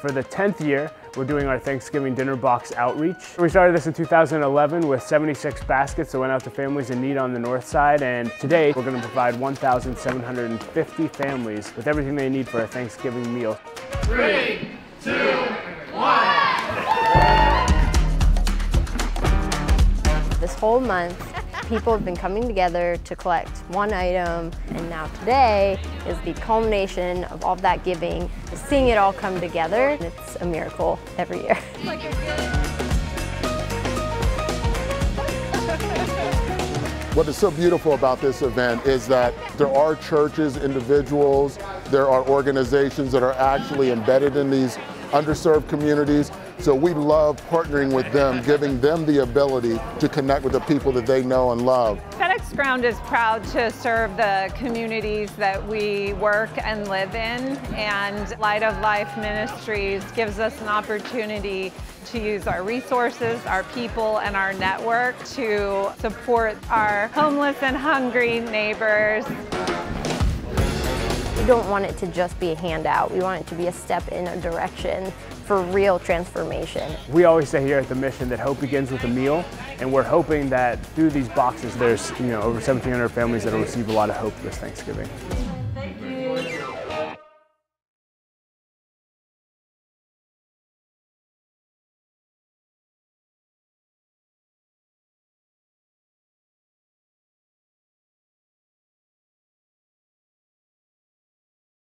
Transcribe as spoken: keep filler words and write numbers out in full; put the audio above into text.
For the tenth year, we're doing our Thanksgiving dinner box outreach. We started this in two thousand eleven with seventy-six baskets that went out to families in need on the north side, and today we're going to provide one thousand seven hundred fifty families with everything they need for a Thanksgiving meal. Three, two, one! This whole month, people have been coming together to collect one item, and now today is the culmination of all of that giving. Seeing it all come together, it's a miracle every year. What is so beautiful about this event is that there are churches, individuals, there are organizations that are actually embedded in these underserved communities. So we love partnering with them, giving them the ability to connect with the people that they know and love. FedEx Ground is proud to serve the communities that we work and live in, and Light of Life Ministries gives us an opportunity to use our resources, our people, and our network to support our homeless and hungry neighbors. We don't want it to just be a handout. We want it to be a step in a direction for real transformation. We always say here at the Mission that hope begins with a meal, and we're hoping that through these boxes there's you know over seventeen hundred families that will receive a lot of hope this Thanksgiving.